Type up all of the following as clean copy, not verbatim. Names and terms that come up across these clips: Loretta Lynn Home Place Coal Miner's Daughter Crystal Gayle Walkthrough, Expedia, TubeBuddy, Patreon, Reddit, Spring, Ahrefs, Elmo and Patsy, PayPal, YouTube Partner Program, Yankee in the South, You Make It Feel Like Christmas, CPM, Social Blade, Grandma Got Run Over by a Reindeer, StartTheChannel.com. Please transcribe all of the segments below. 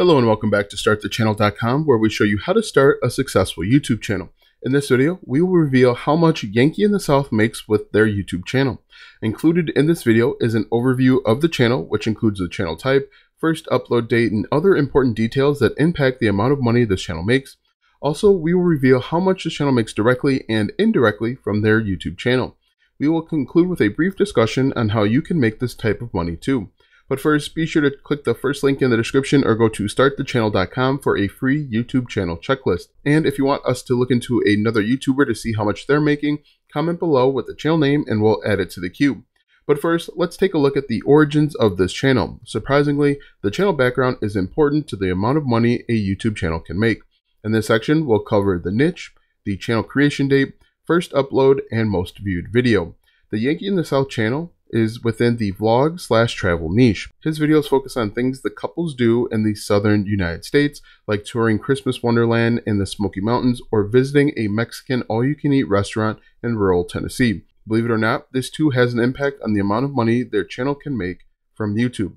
Hello and welcome back to StartTheChannel.com, where we show you how to start a successful YouTube channel. In this video, we will reveal how much Yankee in the South makes with their YouTube channel. Included in this video is an overview of the channel, which includes the channel type, first upload date, and other important details that impact the amount of money this channel makes. Also, we will reveal how much the channel makes directly and indirectly from their YouTube channel. We will conclude with a brief discussion on how you can make this type of money too. But first, be sure to click the first link in the description or go to startthechannel.com for a free YouTube channel checklist. And if you want us to look into another YouTuber to see how much they're making, comment below with the channel name and we'll add it to the queue. But first, let's take a look at the origins of this channel. Surprisingly, the channel background is important to the amount of money a YouTube channel can make. In this section, we'll cover the niche, the channel creation date, first upload, and most viewed video. The Yankee in the South channel is within the vlog/travel niche. His videos focus on things that couples do in the southern United States, like touring Christmas Wonderland in the Smoky Mountains or visiting a Mexican all-you-can-eat restaurant in rural Tennessee. Believe it or not, this too has an impact on the amount of money their channel can make from YouTube.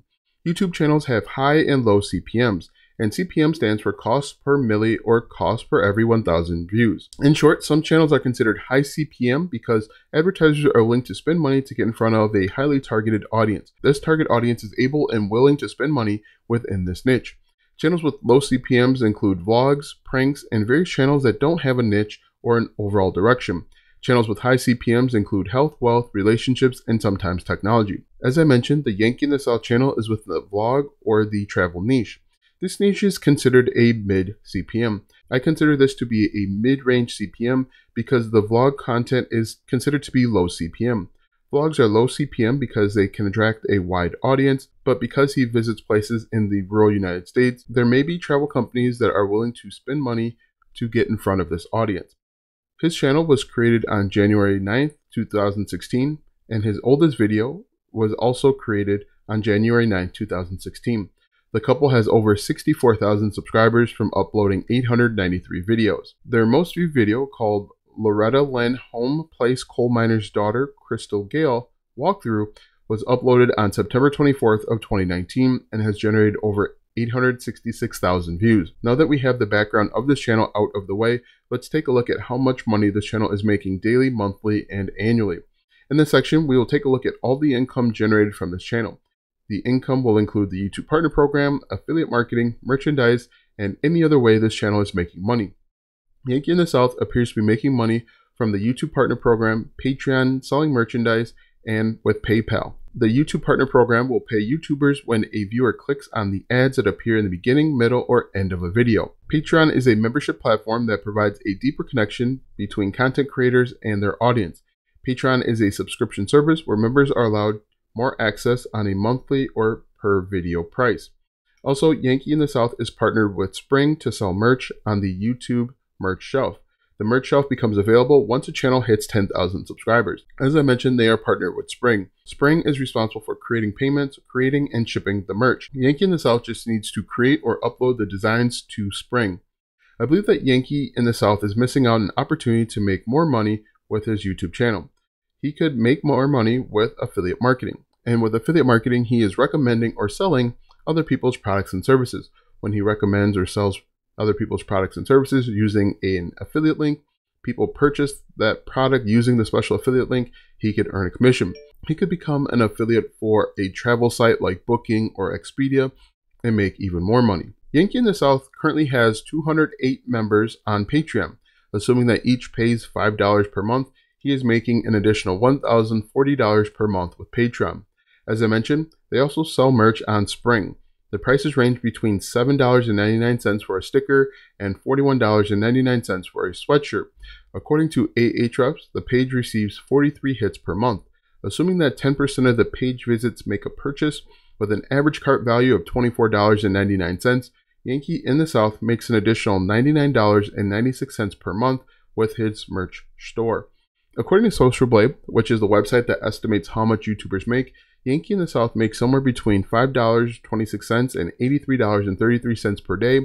YouTube channels have high and low CPMs, and CPM stands for cost per milli or cost per every 1,000 views. In short, some channels are considered high CPM because advertisers are willing to spend money to get in front of a highly targeted audience. This target audience is able and willing to spend money within this niche. Channels with low CPMs include vlogs, pranks, and various channels that don't have a niche or an overall direction. Channels with high CPMs include health, wealth, relationships, and sometimes technology. As I mentioned, the Yankee in the South channel is with the vlog or the travel niche. This niche is considered a mid-CPM. I consider this to be a mid-range CPM because the vlog content is considered to be low CPM. Vlogs are low CPM because they can attract a wide audience, but because he visits places in the rural United States, there may be travel companies that are willing to spend money to get in front of this audience. His channel was created on January 9th, 2016, and his oldest video was also created on January 9th, 2016. The couple has over 64,000 subscribers from uploading 893 videos. Their most viewed video, called Loretta Lynn Home Place Coal Miner's Daughter Crystal Gayle Walkthrough, was uploaded on September 24th of 2019 and has generated over 866,000 views. Now that we have the background of this channel out of the way, let's take a look at how much money this channel is making daily, monthly, and annually. In this section, we will take a look at all the income generated from this channel. The income will include the YouTube Partner Program, affiliate marketing, merchandise, and any other way this channel is making money. Yankee in the South appears to be making money from the YouTube Partner Program, Patreon, selling merchandise, and with PayPal. The YouTube Partner Program will pay YouTubers when a viewer clicks on the ads that appear in the beginning, middle, or end of a video. Patreon is a membership platform that provides a deeper connection between content creators and their audience. Patreon is a subscription service where members are allowed more access on a monthly or per video price. Also, Yankee in the South is partnered with Spring to sell merch on the YouTube merch shelf. The merch shelf becomes available once a channel hits 10,000 subscribers. As I mentioned, they are partnered with Spring. Spring is responsible for creating payments, creating and shipping the merch. Yankee in the South just needs to create or upload the designs to Spring. I believe that Yankee in the South is missing out on an opportunity to make more money with his YouTube channel. He could make more money with affiliate marketing. And with affiliate marketing, he is recommending or selling other people's products and services. When he recommends or sells other people's products and services using an affiliate link, people purchase that product using the special affiliate link, he could earn a commission. He could become an affiliate for a travel site like Booking or Expedia and make even more money. Yankee in the South currently has 208 members on Patreon. Assuming that each pays $5 per month, he is making an additional $1,040 per month with Patreon. As I mentioned, they also sell merch on Spring. The prices range between $7.99 for a sticker and $41.99 for a sweatshirt. According to Ahrefs, the page receives 43 hits per month. Assuming that 10% of the page visits make a purchase with an average cart value of $24.99, Yankee in the South makes an additional $99.96 per month with his merch store. According to Social Blade, which is the website that estimates how much YouTubers make, Yankee in the South makes somewhere between $5.26 and $83.33 per day,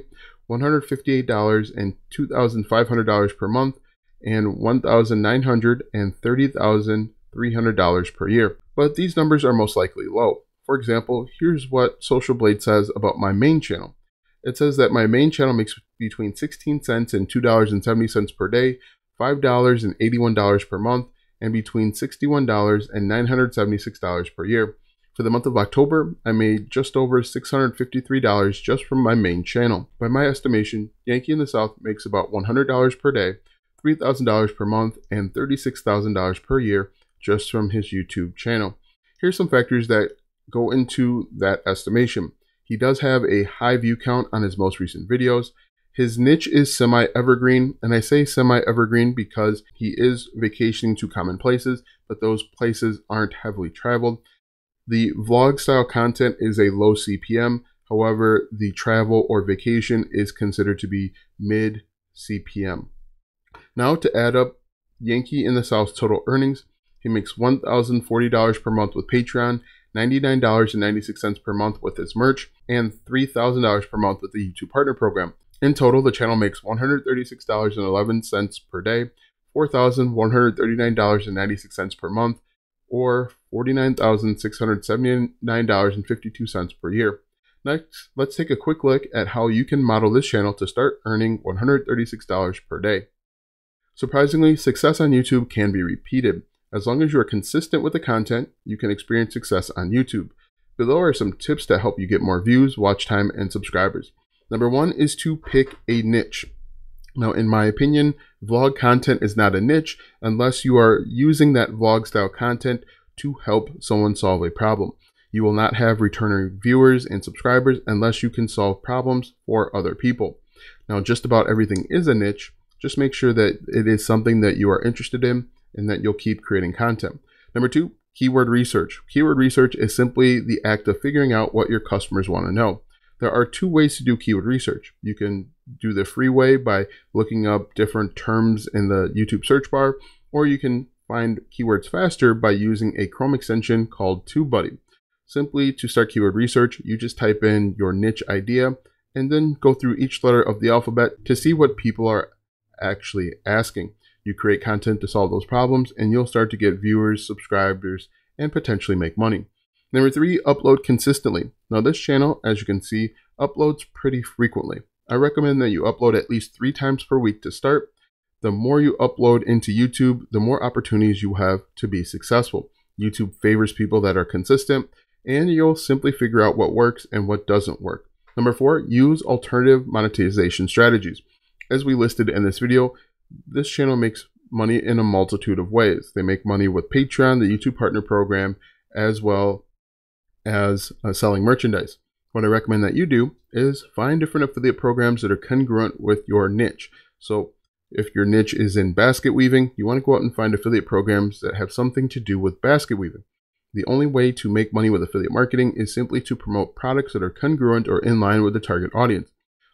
$158 and $2,500 per month, and $1,900 and $30,300 per year. But these numbers are most likely low. For example, here's what Social Blade says about my main channel. It says that my main channel makes between 16 cents and $2.70 per day, $5 and $81 per month, and between $61 and $976 per year. For the month of October, I made just over $653 just from my main channel. By my estimation, Yankee in the South makes about $100 per day, $3,000 per month, and $36,000 per year just from his YouTube channel. Here's some factors that go into that estimation. He does have a high view count on his most recent videos. His niche is semi-evergreen, and I say semi-evergreen because he is vacationing to common places, but those places aren't heavily traveled. The vlog style content is a low CPM. However, the travel or vacation is considered to be mid CPM. Now to add up Yankee in the South's total earnings, he makes $1,040 per month with Patreon, $99.96 per month with his merch, and $3,000 per month with the YouTube Partner Program. In total, the channel makes $136.11 per day, $4,139.96 per month, or $49,679.52 per year. Next, let's take a quick look at how you can model this channel to start earning $136 per day. Surprisingly, success on YouTube can be repeated. As long as you are consistent with the content, you can experience success on YouTube. Below are some tips that help you get more views, watch time, and subscribers. Number one is to pick a niche. Now, in my opinion, vlog content is not a niche unless you are using that vlog style content to help someone solve a problem. You will not have returning viewers and subscribers unless you can solve problems for other people. Now, just about everything is a niche. Just make sure that it is something that you are interested in and that you'll keep creating content. Number two, keyword research. Keyword research is simply the act of figuring out what your customers want to know. There are two ways to do keyword research. You can do the free way by looking up different terms in the YouTube search bar, or you can find keywords faster by using a Chrome extension called TubeBuddy. Simply to start keyword research, you just type in your niche idea and then go through each letter of the alphabet to see what people are actually asking. You create content to solve those problems, and you'll start to get viewers, subscribers, and potentially make money. Number three, upload consistently. Now this channel, as you can see, uploads pretty frequently. I recommend that you upload at least 3 times per week to start. The more you upload into YouTube, the more opportunities you have to be successful. YouTube favors people that are consistent, and you'll simply figure out what works and what doesn't work. Number four, use alternative monetization strategies. As we listed in this video, this channel makes money in a multitude of ways. They make money with Patreon, the YouTube Partner Program, as well as selling merchandise. What I recommend that you do is find different affiliate programs that are congruent with your niche. So if your niche is in basket weaving, you want to go out and find affiliate programs that have something to do with basket weaving. The only way to make money with affiliate marketing is simply to promote products that are congruent or in line with the target audience.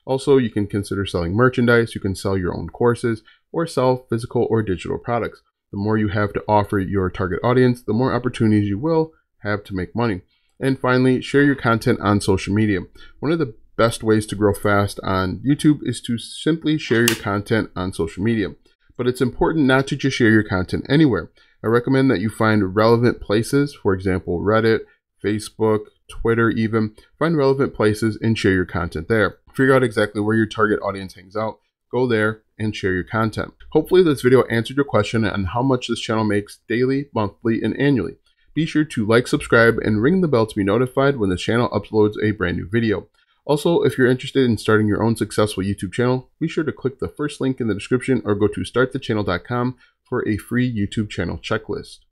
Also, you can consider selling merchandise, you can sell your own courses, or sell physical or digital products. The more you have to offer your target audience, the more opportunities you will have to make money. And finally, share your content on social media. One of the best ways to grow fast on YouTube is to simply share your content on social media. But it's important not to just share your content anywhere. I recommend that you find relevant places, for example, Reddit, Facebook, Twitter even. Find relevant places and share your content there. Figure out exactly where your target audience hangs out. Go there and share your content. Hopefully this video answered your question on how much this channel makes daily, monthly, and annually. Be sure to like, subscribe, and ring the bell to be notified when the channel uploads a brand new video. Also, if you're interested in starting your own successful YouTube channel, be sure to click the first link in the description or go to StartTheChannel.com for a free YouTube channel checklist.